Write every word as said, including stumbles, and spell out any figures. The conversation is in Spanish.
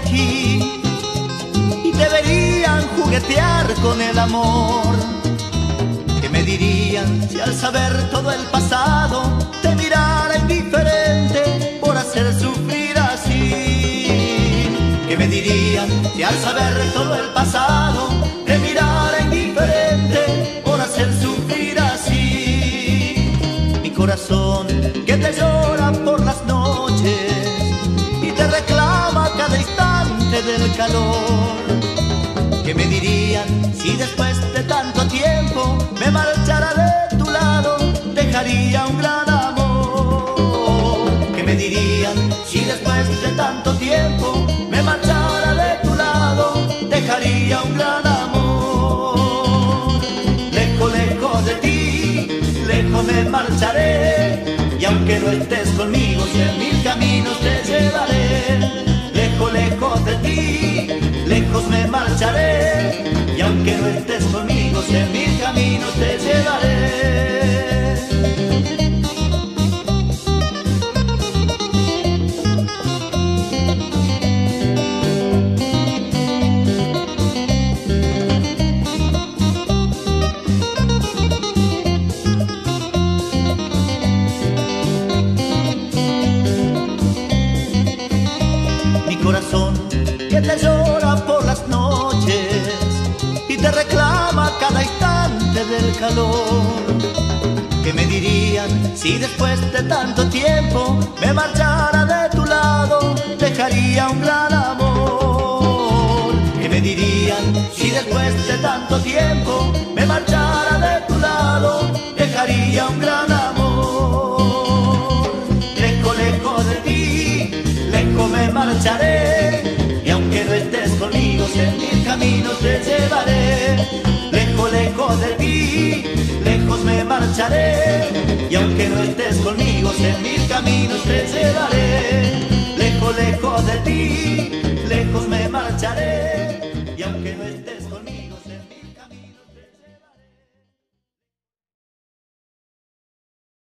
aquí y deberían juguetear con el amor. ¿Qué me dirían si al saber todo el pasado te mirara indiferente por hacer sufrir así? ¿Qué me dirían si al saber todo el pasado te mirara indiferente por hacer sufrir así? Mi corazón que te llora por las noches y te reclama cada instante del calor. ¿Qué me dirían si después de tanto tiempo me marchara de tu lado, dejaría un gran amor? ¿Qué me dirían si después de tanto tiempo me marchara de tu lado, dejaría un gran amor? Lejos, lejos de ti, lejos me marcharé, y aunque no estés conmigo, cien mil caminos te llevaré. Lejos, lejos de ti, lejos me marcharé, y aunque no estés conmigo, en mis caminos te llevaré. Mi corazón que te llora por las noches y te reclama cada instante del calor. ¿Qué me dirían si después de tanto tiempo me marchara de tu lado, dejaría un gran amor? ¿Qué me dirían si después de tanto tiempo me marchara de tu lado, dejaría un gran amor? Lejos, lejos de ti, lejos me marcharé, y aunque no estés conmigo, en mil caminos te llevaré. Lejos, lejos de ti, lejos me marcharé, y aunque no estés conmigo, en mil caminos te llevaré. Lejos, lejos de ti,